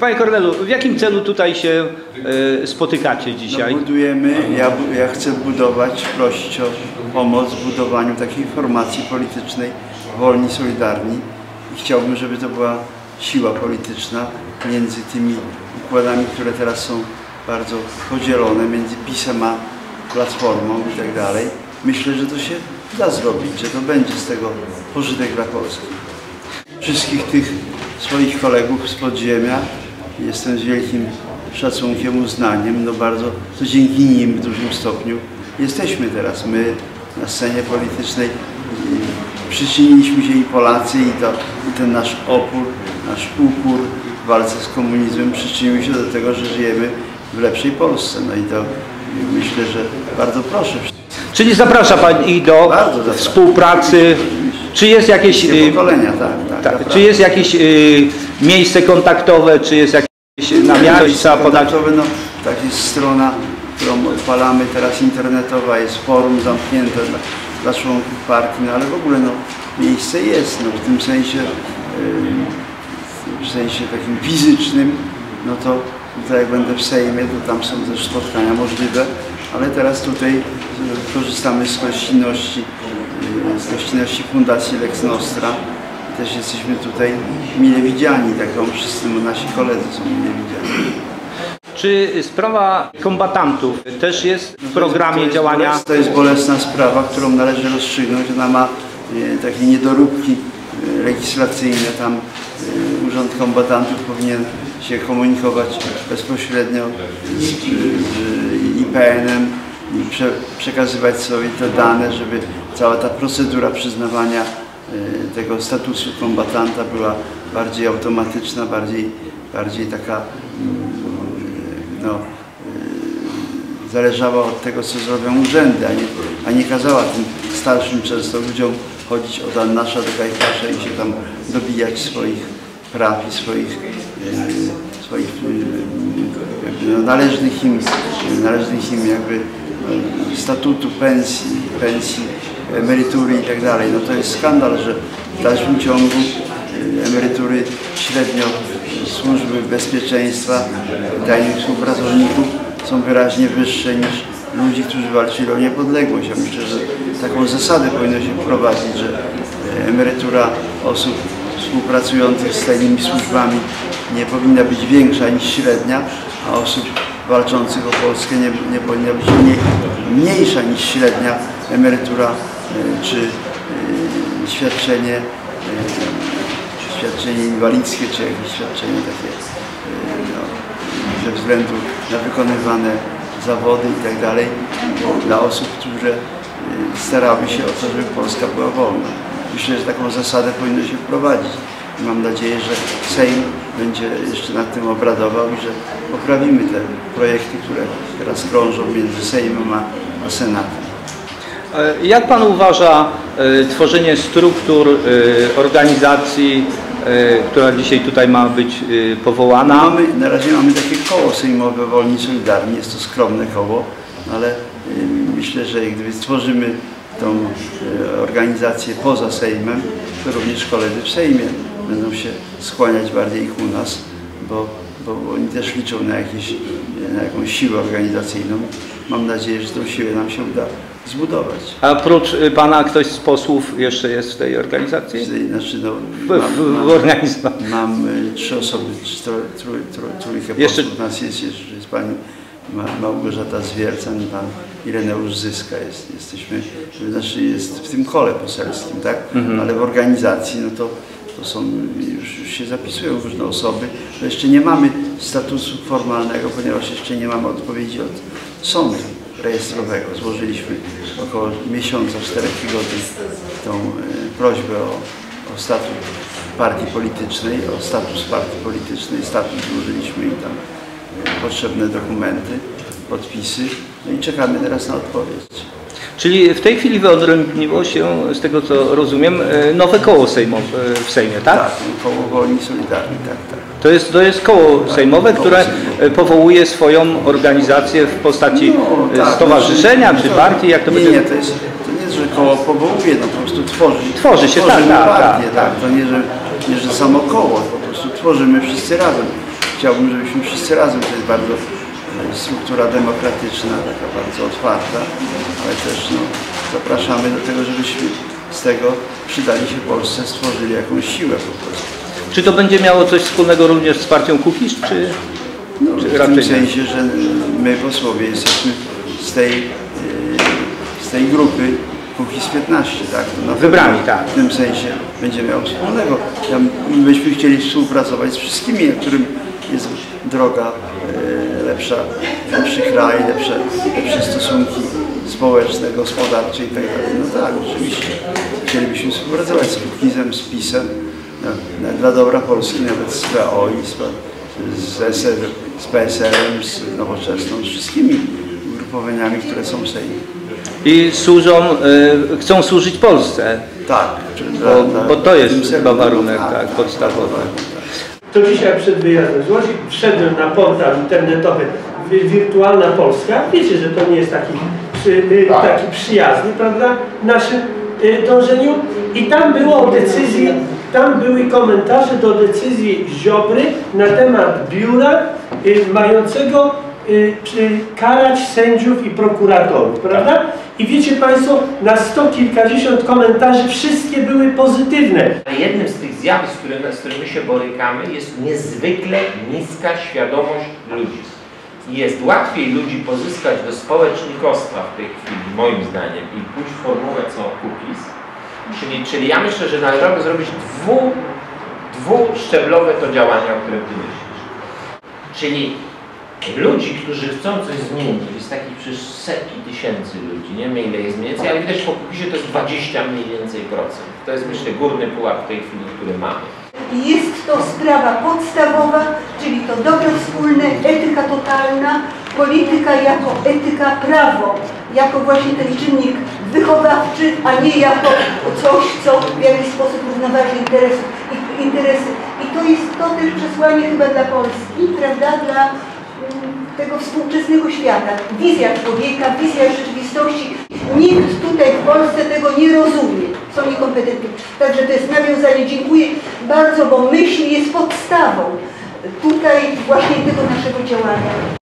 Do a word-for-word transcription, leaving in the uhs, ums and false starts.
Panie Kornelu, w jakim celu tutaj się y, spotykacie dzisiaj? No, budujemy, ja, ja chcę budować, prosić o pomoc w budowaniu takiej formacji politycznej Wolni i Solidarni. I chciałbym, żeby to była siła polityczna między tymi układami, które teraz są bardzo podzielone, między PiS-em a Platformą i tak dalej. Myślę, że to się da zrobić, że to będzie z tego pożytek dla Polski. Wszystkich tych swoich kolegów z podziemia jestem z wielkim szacunkiem, uznaniem, no bardzo, to dzięki nim w dużym stopniu jesteśmy teraz. My na scenie politycznej przyczyniliśmy się i Polacy, i, to, i ten nasz opór, nasz upór w walce z komunizmem przyczynił się do tego, że żyjemy w lepszej Polsce. No i to myślę, że bardzo proszę. Czyli zaprasza Pan i do współpracy. Czy jest jakieś pokolenia, tak, tak, tak, czy jest jakieś y, miejsce kontaktowe, czy jest jakieś namiary? Kontaktowe, no, tak, jest strona, którą odpalamy teraz, internetowa, jest forum zamknięte dla, dla członków partii, no ale w ogóle no, miejsce jest, no, w tym sensie, y, w sensie takim fizycznym, no to tutaj jak będę w Sejmie, to tam są też spotkania możliwe, ale teraz tutaj korzystamy z gościnności z gościnności Fundacji Lex Nostra. Też jesteśmy tutaj mile widziani, taką wszyscy nasi koledzy są mile widziani. Czy sprawa kombatantów też jest w programie, no to jest, to jest działania? Bolesna, to jest bolesna sprawa, którą należy rozstrzygnąć. Ona ma e, takie niedoróbki e, legislacyjne. Tam e, Urząd Kombatantów powinien się komunikować bezpośrednio z, z, z I P N-em i prze, przekazywać sobie te dane, żeby cała ta procedura przyznawania y, tego statusu kombatanta była bardziej automatyczna, bardziej, bardziej taka, y, no, y, zależała od tego, co zrobią urzędy, a nie, a nie kazała tym starszym często ludziom chodzić od Annasza do Kajfasza i się tam dobijać swoich praw i swoich, y, swoich y, jakby, no, należnych im, należnych im jakby, y, statutu, pensji, pensji, emerytury i tak dalej. No to jest skandal, że w dalszym ciągu emerytury średnio służby bezpieczeństwa tajnych współpracowników są wyraźnie wyższe niż ludzi, którzy walczyli o niepodległość. Ja myślę, że taką zasadę powinno się wprowadzić, że emerytura osób współpracujących z tajnymi służbami nie powinna być większa niż średnia, a osób walczących o Polskę nie, nie powinna być mniej, mniejsza niż średnia emerytura czy y, świadczenie, y, świadczenie inwalidzkie, czy jakieś świadczenie takie y, no, ze względu na wykonywane zawody i tak dalej, dla osób, które y, starały się o to, żeby Polska była wolna. Myślę, że taką zasadę powinno się wprowadzić. I mam nadzieję, że Sejm będzie jeszcze nad tym obradował i że poprawimy te projekty, które teraz krążą między Sejmem a, a Senatem. Jak Pan uważa y, tworzenie struktur y, organizacji, y, która dzisiaj tutaj ma być y, powołana? Mamy, na razie mamy takie koło sejmowe Wolni i Solidarni, jest to skromne koło, ale y, myślę, że gdy stworzymy tą y, organizację poza Sejmem, to również koledzy w Sejmie będą się skłaniać bardziej ku nas, bo, bo, bo oni też liczą na, jakieś, na jakąś siłę organizacyjną. Mam nadzieję, że tą siłę nam się uda zbudować. A prócz Pana ktoś z posłów jeszcze jest w tej organizacji? Znaczy, no, mam, mam, w organizacji. Mam y, trzy osoby, tro, tro, tro, trójkę jeszcze... posłów. Nas jest, jeszcze jest Pani Małgorzata Zwierca, Pan Ireneusz Zyska. Jest, jesteśmy, znaczy jest w tym kole poselskim, tak? Mhm. Ale w organizacji, no to, to są, już, już się zapisują różne osoby. To jeszcze nie mamy statusu formalnego, ponieważ jeszcze nie mamy odpowiedzi od sądu rejestrowego. Złożyliśmy około miesiąca, czterech tygodni tą y, prośbę o, o status partii politycznej, o status partii politycznej, status złożyliśmy i tam y, potrzebne dokumenty, podpisy, no i czekamy teraz na odpowiedź. Czyli w tej chwili wyodrębniło się, z tego co rozumiem, nowe koło sejmowe w Sejmie, tak? Tak, koło Wolni i Solidarni, tak, tak. To jest, to jest koło tak, sejmowe, koło które sejmowe. Powołuje swoją organizację w postaci no, tak, stowarzyszenia, no, czy partii, jak to nie, będzie? Nie, to, jest, to nie jest, że koło powołuje, no po prostu tworzyć. Tworzy się, tak, partię, tak, tak. To nie, że, nie, że samo koło, po prostu tworzymy wszyscy razem. Chciałbym, żebyśmy wszyscy razem, to jest bardzo struktura demokratyczna, taka bardzo otwarta, ale też no, zapraszamy do tego, żebyśmy z tego przydali się Polsce, stworzyli jakąś siłę po prostu. Czy to będzie miało coś wspólnego również z partią Kukiz, czy, no, czy w raczej tym sensie, nie? Że my posłowie jesteśmy z tej, z tej grupy Kukiz piętnaście, tak? No, wybrani, tak. W tym sensie będzie miało wspólnego. Ja, myśmy chcieli współpracować z wszystkimi, na którym jest droga lepsza, lepszy kraj, lepsze, lepsze stosunki społeczne, gospodarcze i tak dalej. No tak, oczywiście. Chcielibyśmy współpracować z Kukizem, z PiS-em, no, dla dobra Polski, nawet z P O i z, z, z P S L-em, z Nowoczesną, z wszystkimi ugrupowaniami, które są w Sejmie. I służą, y, chcą służyć Polsce. Tak. Bo, dla, bo to jest chyba warunek tak, tak, podstawowy. To dzisiaj przed wyjazdem z Łodzi wszedłem na portal internetowy Wirtualna Polska. Wiecie, że to nie jest taki, przy, tak. taki przyjazny, prawda, naszym dążeniu. I tam było decyzji, tam były komentarze do decyzji Ziobry na temat biura mającego karać sędziów i prokuratorów, prawda? I wiecie Państwo, na sto kilkadziesiąt komentarzy wszystkie były pozytywne. Jednym z tych zjawisk, z którymi się borykamy, jest niezwykle niska świadomość ludzi. Jest łatwiej ludzi pozyskać do społecznikostwa w tej chwili, moim zdaniem, i pójść w formułę co Kukiz. Czyli, czyli ja myślę, że należałoby zrobić dwu, dwuszczeblowe to działania, o którym Ty myślisz. Czyli ludzi, którzy chcą coś zmienić, jest takich przecież setki tysięcy ludzi, nie wiem ile jest mniej więcej, ale widać po Kukizie to jest dwadzieścia mniej więcej procent. To jest myślę górny pułap w tej chwili, który mamy. Jest to sprawa podstawowa, czyli to dobro wspólne, etyka totalna, polityka jako etyka, prawo, jako właśnie ten czynnik wychowawczy, a nie jako coś, co w jakiś sposób równoważy interesów, interesy. I to jest to też przesłanie chyba dla Polski, prawda, dla tego współczesnego świata, wizja człowieka, wizja rzeczywistości. Nikt tutaj w Polsce tego nie rozumie, są niekompetentni. Także to jest nawiązanie, dziękuję bardzo, bo myśl jest podstawą tutaj właśnie tego naszego działania.